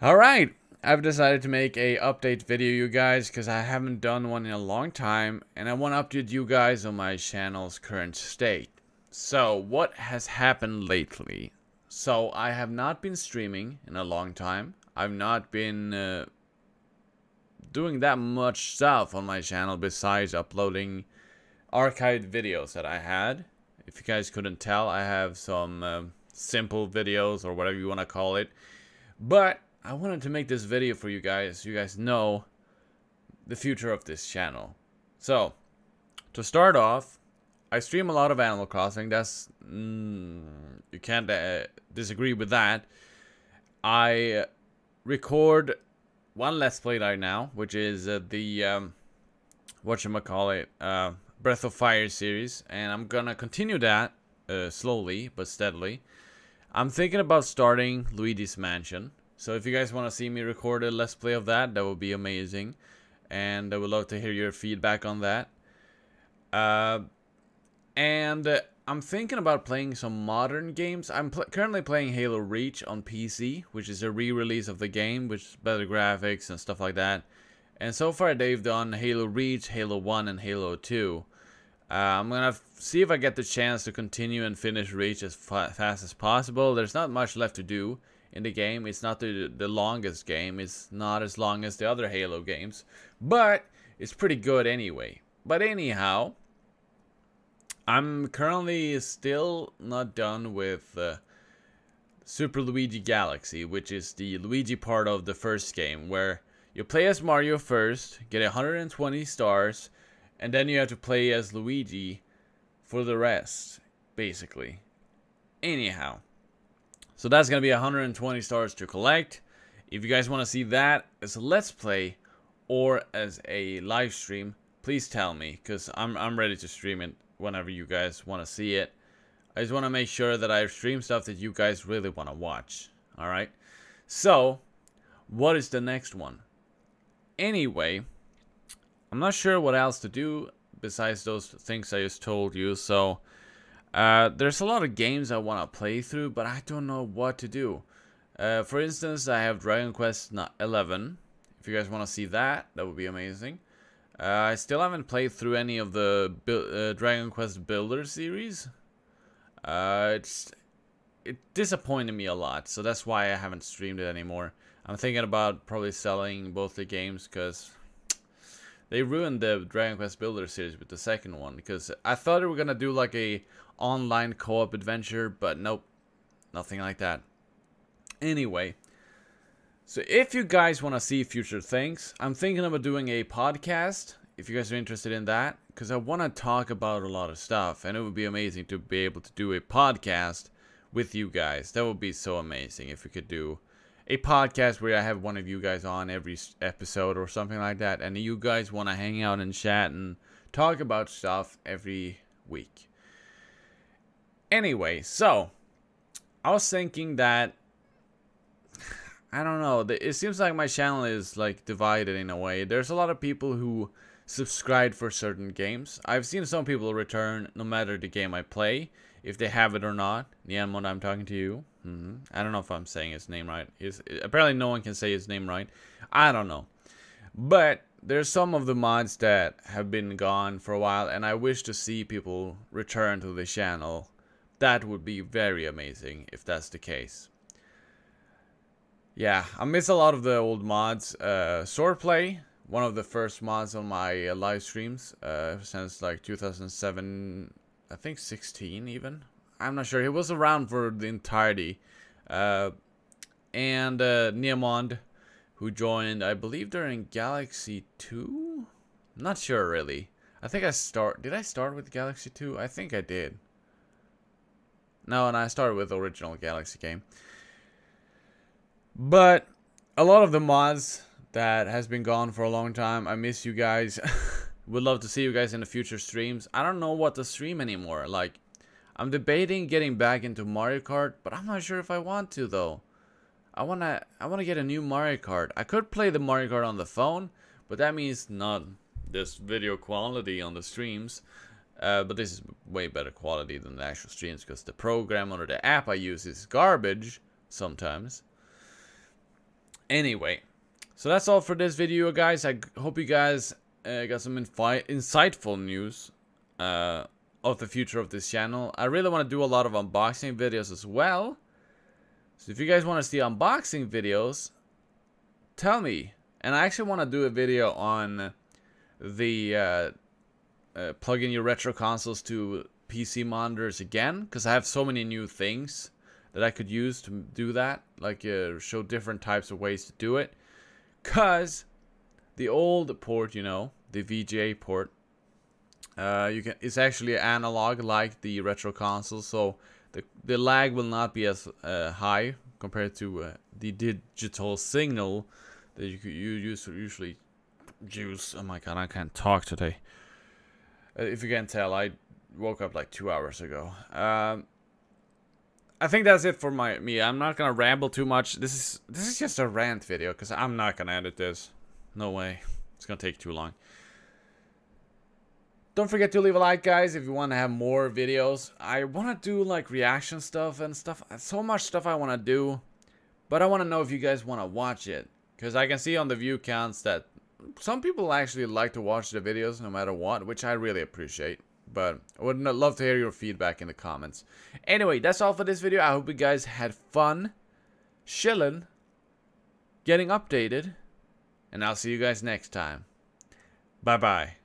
Alright, I've decided to make a update video, you guys, because I haven't done one in a long time, and I want to update you guys on my channel's current state. So, what has happened lately? So, I have not been streaming in a long time. I've not been doing that much stuff on my channel besides uploading archived videos that I had. If you guys couldn't tell, I have some simple videos or whatever you want to call it. But I wanted to make this video for you guys so you guys know the future of this channel. So, to start off, I stream a lot of Animal Crossing. That's you can't disagree with that. I record one Let's Play right now, which is the whatchamacallit, Breath of Fire series, and I'm gonna continue that slowly but steadily. I'm thinking about starting Luigi's Mansion, so if you guys want to see me record a Let's Play of that, that would be amazing, and I would love to hear your feedback on that. And I'm thinking about playing some modern games. I'm currently playing Halo Reach on PC, which is a re-release of the game, which is better graphics and stuff like that. And so far they've done Halo Reach, Halo 1, and Halo 2. I'm going to see if I get the chance to continue and finish Reach as fast as possible. There's not much left to do in the game. It's not the longest game. It's not as long as the other Halo games. But it's pretty good anyway. But anyhow, I'm currently still not done with Super Luigi Galaxy, which is the Luigi part of the first game, where you play as Mario first, get 120 stars, and then you have to play as Luigi for the rest, basically. Anyhow, so that's going to be 120 stars to collect. If you guys want to see that as a Let's Play or as a live stream, please tell me, because I'm ready to stream it whenever you guys want to see it. I just want to make sure that I stream stuff that you guys really want to watch. Alright, so what is the next one? Anyway, I'm not sure what else to do besides those things I just told you. So there's a lot of games I want to play through, but I don't know what to do. For instance, I have Dragon Quest XI. If you guys want to see that, that would be amazing. I still haven't played through any of the Dragon Quest Builder series. It disappointed me a lot, so that's why I haven't streamed it anymore. I'm thinking about probably selling both the games, because they ruined the Dragon Quest Builder series with the second one. Because I thought they were going to do like a online co-op adventure, but nope, nothing like that. Anyway, so if you guys want to see future things, I'm thinking about doing a podcast, if you guys are interested in that, because I want to talk about a lot of stuff, and it would be amazing to be able to do a podcast with you guys. That would be so amazing if we could do a podcast where I have one of you guys on every episode or something like that, and you guys want to hang out and chat and talk about stuff every week. Anyway, so I was thinking that, I don't know, it seems like my channel is like divided in a way. There's a lot of people who subscribe for certain games. I've seen some people return no matter the game I play, if they have it or not. Nianmon, I'm talking to you. I don't know if I'm saying his name right. Apparently no one can say his name right. I don't know. But there's some of the mods that have been gone for a while, and I wish to see people return to the channel. That would be very amazing if that's the case. Yeah, I miss a lot of the old mods. Swordplay, one of the first mods on my live streams since like 2007, I think 16 even. I'm not sure. He was around for the entirety. And Neomond, who joined, I believe, during Galaxy 2? I'm not sure really. I think did I start with Galaxy 2? I think I did. No, and I started with the original Galaxy game. But a lot of the mods that has been gone for a long time, I miss you guys. Would love to see you guys in the future streams. I don't know what to stream anymore. Like, I'm debating getting back into Mario Kart, but I'm not sure if I want to though. I wanna get a new Mario Kart. I could play the Mario Kart on the phone, but that means not this video quality on the streams. But this is way better quality than the actual streams, because the program or the app I use is garbage sometimes. Anyway, so that's all for this video, guys. I hope you guys got some insightful news of the future of this channel. I really want to do a lot of unboxing videos as well. So if you guys want to see unboxing videos, tell me. And I actually want to do a video on the plugging your retro consoles to PC monitors again, because I have so many new things that I could use to do that, like show different types of ways to do it. Because the old port, you know, the VGA port, it's actually analog like the retro console, so the lag will not be as high compared to the digital signal that you usually use. Oh my god, I can't talk today. If you can tell, I woke up like 2 hours ago. I think that's it for me. I'm not gonna ramble too much. This is just a rant video, because I'm not gonna edit this. No way. It's gonna take too long. Don't forget to leave a like, guys, if you want to have more videos. I want to do like reaction stuff and stuff. So much stuff I want to do, but I want to know if you guys want to watch it, because I can see on the view counts that some people actually like to watch the videos no matter what, which I really appreciate. But I would love to hear your feedback in the comments. Anyway, that's all for this video. I hope you guys had fun chilling, getting updated, and I'll see you guys next time. Bye bye.